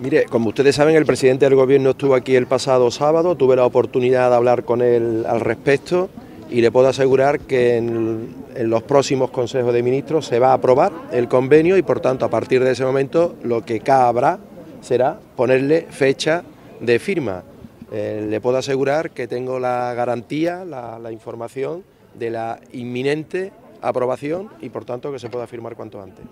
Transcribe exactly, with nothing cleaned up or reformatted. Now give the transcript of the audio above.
Mire, como ustedes saben, el presidente del Gobierno estuvo aquí el pasado sábado, tuve la oportunidad de hablar con él al respecto y le puedo asegurar que en, en los próximos consejos de ministros se va a aprobar el convenio y, por tanto, a partir de ese momento lo que cabrá será ponerle fecha de firma. Eh, le puedo asegurar que tengo la garantía, la, la información de la inminente aprobación y, por tanto, que se pueda firmar cuanto antes.